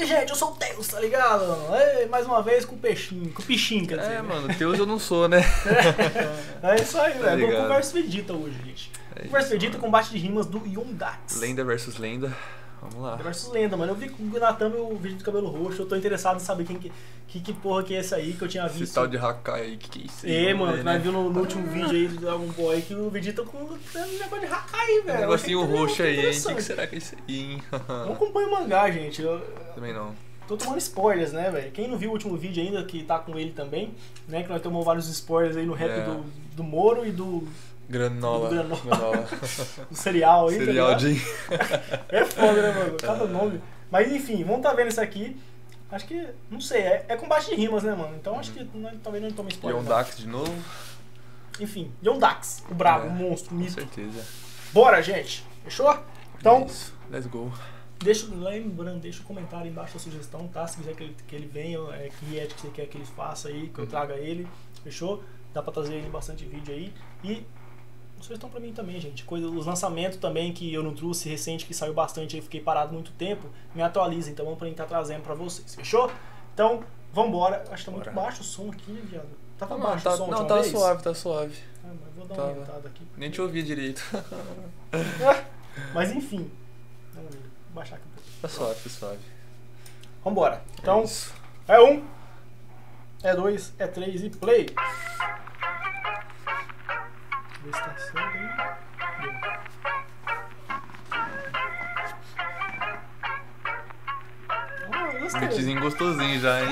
aí, gente, eu sou o Teus, tá ligado? Aí, mais uma vez com o peixinho, com o pichinho, quer dizer. É, né? Mano, Teus eu não sou, né? É isso aí, tá velho. Conversa Vegeta hoje, gente. É Conversa Vegeta, combate de rimas do Yondax. Lenda versus lenda. Vamos lá. Versus lenda, mano. Eu vi com o Natan o vídeo do cabelo roxo. Eu tô interessado em saber quem que porra que é esse aí que eu tinha visto. Esse tal de Hakai aí, que é isso? É, mano, nós vimos no último vídeo aí do Dragon Ball aí que o Vegeta com um negócio de Hakai, velho. Um negocinho roxo aí, hein? O que será que é isso aí, hein? Não acompanho o mangá, gente. Eu também não. Tô tomando spoilers, né, velho? Quem não viu o último vídeo ainda, que tá com ele também, né? Que nós tomamos vários spoilers aí no rap do Moro e do Granola. O cereal aí, Cerealdinho. É foda, né, mano? Cada nome. Mas enfim, vamos tá vendo isso aqui. Acho que, não sei, é combate de rimas, né, mano? Então acho que talvez não tome spoiler. Yondax de novo. Enfim, Yondax, o brabo, o monstro, o mito. Com certeza. Bora, gente. Fechou? Então, let's go. Deixa o comentário embaixo, a sugestão, tá? Se quiser que ele venha, que react que você quer que ele faça aí, que eu traga ele. Fechou? Dá pra trazer ele em bastante vídeo aí. E sugestão pra mim também, gente. Os lançamentos também que eu não trouxe recente, que saiu bastante aí, fiquei parado muito tempo, me atualiza, então vamos tentar trazendo pra vocês, fechou? Então, vambora. Acho que tá muito baixo o som aqui, né, viado? Tava baixo o som. Não, tá suave, tá suave. Ah, mas vou dar uma aumentada aqui. Nem te ouvi direito. Mas enfim. Vamos ver. Vou baixar aqui um pouco. Tá suave, tá suave. Vambora. Então, é um, é dois, é três e play. Estação aí. Beatzinho gostosinho já, hein?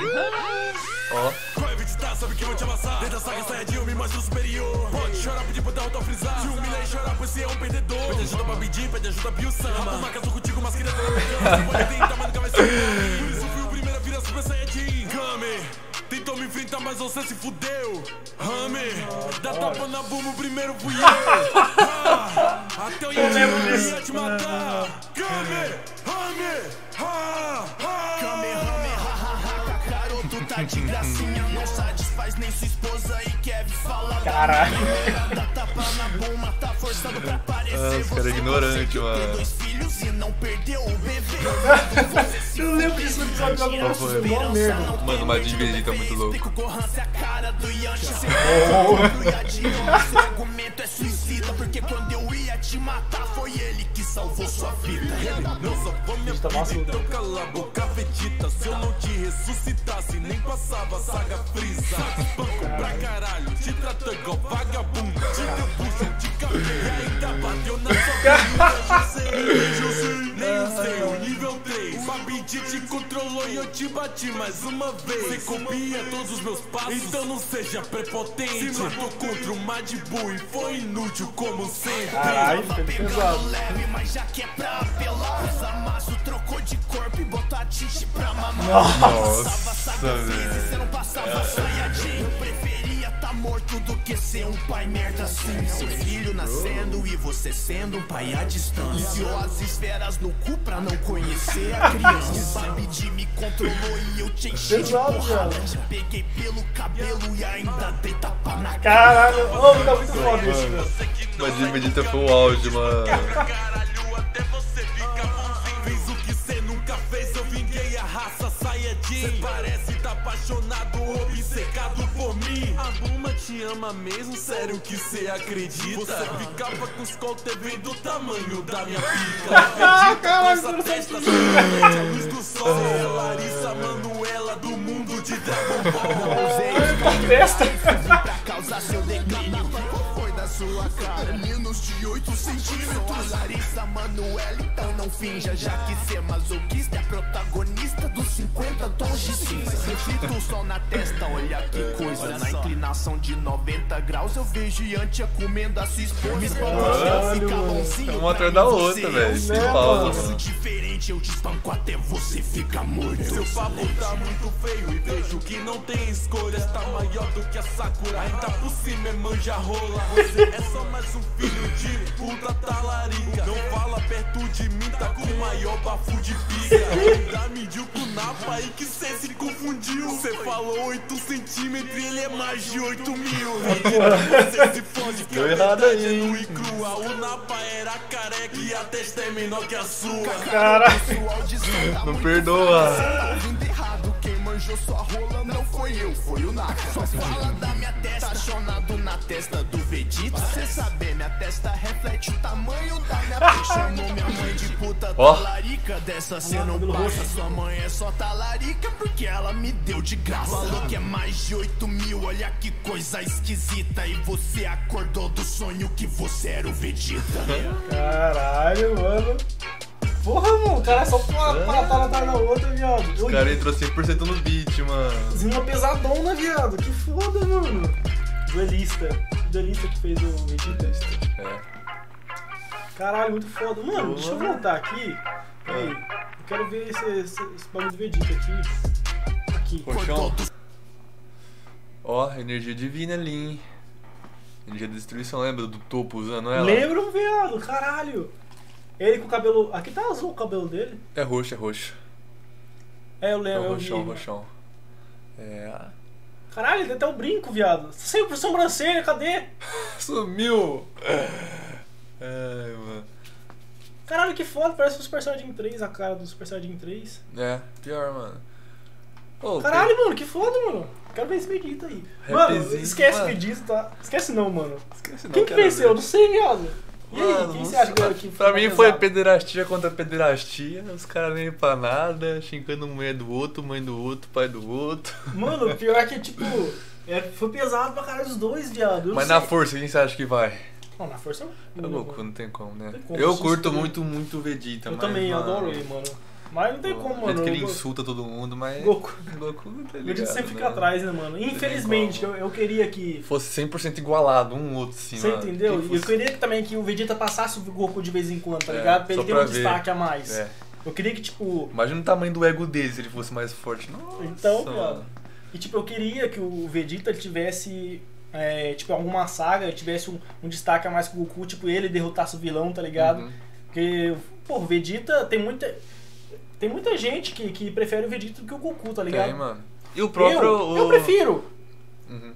Ó. Qual é Vegeta, sabe que eu vou te amassar. Dentro da saga Saiyajin eu me mostro superior. Pode chorar, pedir pro Dalton frisar. Se humilhar e chorar, pois você é um perdedor. Pede ajuda pra pedir, pede ajuda pro Sama. Rapa uma casa contigo, mas queria não. Pode tentar, mas nunca vai ser. Por isso fui o primeiro a virar Super Saiyajin. Kame. Tentou me enfrentar, mas você se fudeu. Rame, dá tapa na bumba, o primeiro fui eu. Até o Yondax ia te matar. Kame, Rame, ha, ha. Kame, Rame, ha, ha, ha. Caroto tá de gracinha, não satisfaz nem sua esposa e quer falar. Caralho. Dá tapa na bumba, tá forçando pra parecer. Os caras ignorantes, mano. E não perdeu o bebê. Eu lembro disso no episódio da merda. Mano, mas de Vegeta é muito louco. O argumento é suicida, porque quando eu ia te matar, foi ele que salvou sua vida. Não salvou minha vida, então cala a boca, Vegeta. Se eu não te ressuscitasse, nem passava saga frisa. Banco pra caralho, te tratou igual vagabundo. Te deu bucha de cabelo, ainda bateu na sua vida. Eu sei, nem o seu, nível 3. O Babidi te controlou e eu te bati mais uma vez. Você copia todos os meus passos, então não seja prepotente. Se matou contra o Majin Buu e foi inútil como sempre. Caralho, tá pegando leve, mas já que é pra apelar. Os amassos trocou de corpo e botou a tiche pra mamar. Nossa, velho. Você não passava Saiyajin. Eu preferia tá morto do que ser um pai merda assim. Seu filho nascendo e você sendo um pai à distância. As esferas no cu pra não conhecer a criança. Sabe de me controlou e eu te enchi de porrada. Te peguei pelo cabelo e ainda dei tapa na cara. Caralho, tá muito foda isso, velho. Mas de Vegeta foi o áudio, mano. Caralho, até você fica bonzinho. Fez o que você nunca fez, eu vinguei a raça Saiyajin. Você parece tá apaixonado, obcecado por mim. A Buma te ama mesmo, sério que você acredita? Você ficava com os col TV do tamanho da minha pica. Ah, caralho, essa testa a luz do sol. É a Larissa Manoela do mundo de Dragon Ball. Pra causar seu declínio, foi da sua cara. Menos de 8 centímetros. Larissa Manoela, então não finja, já que você é masoquista, é protagonista dos 50 tons de cinza. Reflito o sol na testa, olha que coisa. Olha na inclinação de 90 graus eu vejo Yantia comendo a sua esposa. Me espalhou, uma atrás da outra, velho. Sem pausa. Eu faço diferente, eu te espanco até você ficar morto. Seu Seu papo tá muito feio e vejo que não tem escolha. Tá maior do que a Sakura, ainda por cima é manja rola. Você é só mais um filho de puta talarica. Não fala perto de mim, tá com o maior bafo de pica. Ainda mediu com o Napa aí que cê se confundiu. Cê falou 8 cm, ele é mais de 8 mil. Você se fode que a verdade é nua e crua. O Napa era careca e a testa é menor que a sua. Caraca, não perdoa. Manjou sua rola, não foi eu, foi o Naka. Só fala da minha testa, apaixonado na testa do Vegeta. Cê saber, minha testa reflete o tamanho da minha peixe. Chamou minha mãe de puta talarica, dessa cê não passa. Sua mãe é só talarica porque ela me deu de graça. Falou que é mais de 8 mil, olha que coisa esquisita. E você acordou do sonho que você era o Vegeta. Caralho, mano. Porra, mano, o cara é só uma tá na outra, viado. O cara entrou 100% no beat, mano. Zinho pesadão, né, viado? Que foda, mano. Duelista. Duelista que fez o Vegeta. É. Caralho, muito foda. Mano, deixa eu voltar aqui. Aí, eu quero ver esse bagulho do Vegeta aqui. Colchão. Ó, energia divina ali, hein. Energia da destruição, lembra do topo usando ela? Lembro, viado, caralho. Ele com o cabelo... Aqui tá azul o cabelo dele. É roxo, é roxo. É, eu lembro. É o roxão, roxão. É... Caralho, ele deu até um brinco, viado. Saiu por sobrancelha, cadê? Sumiu. Ai, mano. Caralho, que foda. Parece o Super Saiyajin 3, a cara do Super Saiyajin 3. É, pior, mano. Oh, caralho, mano, que foda, mano. Quero ver esse Vegeta aí. Mano, esquece o Vegeta, tá? Esquece não, mano. Esquece não. Quem que venceu? Não sei, viado. E aí, mano, quem você acha que pra mim pesado? Foi pederastia contra pederastia, os caras nem pra nada, xingando mulher do outro, mãe do outro, pai do outro. Mano, o pior é que, tipo, foi pesado pra caralho os dois, viado. Mas na força, quem você acha que vai? Não, na força não. É louco, não tem como, né? Tem como, eu curto muito o Vegeta, mano. Eu também, eu adoro ele, mano. Mas não tem como, mano. Que ele insulta todo mundo, mas... Goku não tá ligado, Vegeta sempre fica atrás, né, mano? Infelizmente, eu queria que... fosse 100% igualado, um outro, sim, mano. Você entendeu? E eu queria também que o Vegeta passasse o Goku de vez em quando, tá ligado? Pra ele ter um destaque a mais. É. Eu queria que, tipo... Imagina o tamanho do ego dele se ele fosse mais forte. Nossa, então, mano. E, tipo, eu queria que o Vegeta tivesse... tipo, alguma saga, tivesse um destaque a mais com o Goku. Tipo, ele derrotasse o vilão, tá ligado? Porque, pô, o Vegeta tem muita... Tem muita gente que prefere o Vegeta do que o Goku, tá ligado? Tem, mano. E o próprio... Eu prefiro.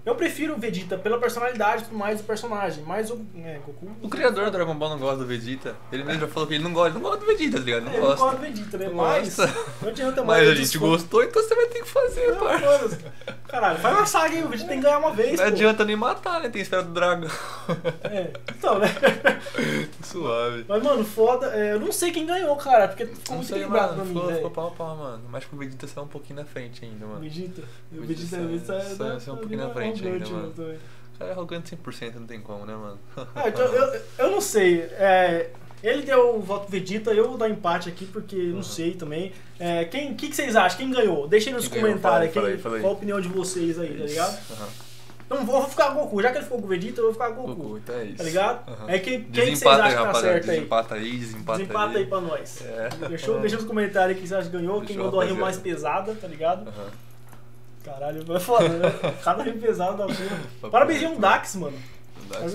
Eu prefiro o Vegeta pela personalidade e tudo mais do personagem. Mas o Goku... O criador do Dragon Ball não gosta do Vegeta. Ele mesmo já falou que ele não gosta do Vegeta, tá ligado? Ele não gosta do Vegeta, né? Mas... Não adianta mais. Mas a gente gostou, então você vai ter que fazer, parça. Caralho, faz uma saga aí. O Vegeta tem que ganhar uma vez, pô. Não adianta nem matar, né? Tem esfera do dragão. Então, né? Suave. Mas, mano, foda. Eu não sei quem ganhou, cara. Porque ficou muito equilibrado pra mim, velho. Ficou pau a pau, mano. Mas com o Vegeta saiu um pouquinho na frente ainda, mano. O Vegeta saiu um pouquinho na frente ainda, mano. O cara é arrogante 100%, não tem como, né, mano? Eu não sei. Ele deu o voto Vegeta, eu vou dar empate aqui, porque não sei também. O que vocês acham? Quem ganhou? Deixem nos comentários aqui qual a opinião de vocês aí, tá ligado? Então vou ficar com o Goku. Já que ele ficou com o Vegeta, eu vou ficar com o Goku. Então é isso. Tá ligado? Quem vocês acham que tá certo aí? Desempata aí, desempata aí pra nós. Deixa nos comentários aí quem vocês acham que ganhou, quem mandou a rima mais pesada, tá ligado? Caralho, vai foda, né? Cada rima pesada da porra. Parabéns, Yondax, mano.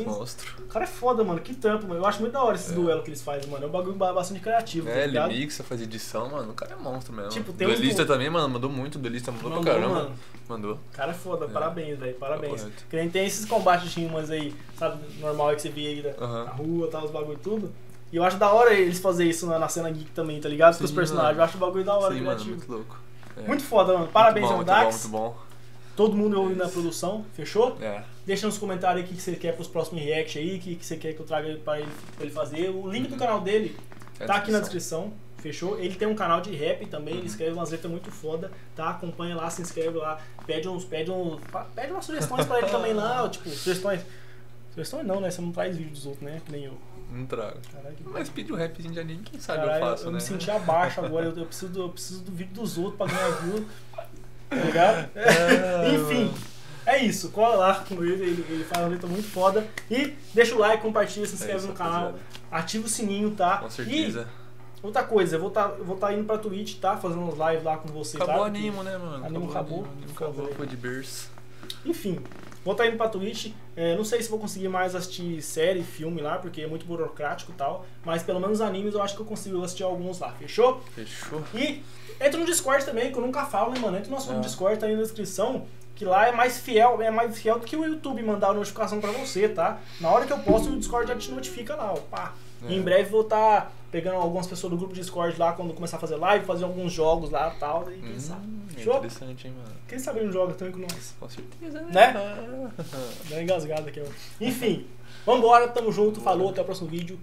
Monstro. O cara é foda, mano. Que trampo, mano. Eu acho muito da hora esses duelos que eles fazem, mano. É um bagulho bastante criativo. Tá ligado? Ele mixa, faz edição, mano. O cara é monstro mesmo. Tipo, tem Duelista também, mano. Mandou muito. Duelista mandou pra caramba. Mano. Mandou. O cara é foda. Parabéns, velho. Parabéns. Que nem tem esses combates de rimas aí, sabe? Normal que você vê aí na rua, tal, os bagulho tudo. E eu acho da hora eles fazerem isso na cena geek também, tá ligado? Com os personagens. Eu acho o bagulho da hora, criativo. Muito louco. Muito foda, mano. Parabéns, Yondax. Muito bom. Todo mundo ouvindo na produção, fechou? Deixa nos comentários aí o que você quer pros próximos react aí, o que você quer que eu traga pra ele fazer. O link do canal dele tá aqui na descrição, fechou? Ele tem um canal de rap também, ele escreve umas letras muito foda, tá? Acompanha lá, se inscreve lá, pede umas sugestões pra ele também lá, tipo, sugestões. Sugestões não, né? Você não traz vídeo dos outros, né? Que nem eu. Não trago. Caraca, mas pede um rapzinho de anime, quem sabe eu faço, né? Eu me senti abaixo agora, eu preciso do vídeo dos outros pra ganhar view. Tá ligado? Enfim, mano. É isso. Cola lá com ele faz uma letra muito foda. E deixa o like, compartilha, se inscreve no canal, ativa o sininho, tá? Com certeza. E Outra coisa, eu vou estar indo pra Twitch, tá? Fazendo umas lives lá com vocês. Acabou o animo, né, mano? Animo acabou. Acabou de berço. Enfim, vou estar indo pra Twitch. Não sei se vou conseguir mais assistir série, filme lá, porque é muito burocrático e tal. Mas pelo menos animes eu acho que eu consigo assistir alguns lá. Fechou? Fechou. E entra no Discord também, que eu nunca falo, né, mano? Entra no nosso Discord, tá aí na descrição. Que lá é mais fiel do que o YouTube mandar a notificação pra você, tá? Na hora que eu posto, o Discord já te notifica lá, ó, pá. E em breve vou estar pegando algumas pessoas do grupo Discord lá, quando começar a fazer live, fazer alguns jogos lá e tal, e quem sabe. Interessante, hein, mano? Quem sabe não joga também com nós? Com certeza, né? Dá uma engasgada aqui, ó. Enfim, vambora, tamo junto, falou, até o próximo vídeo.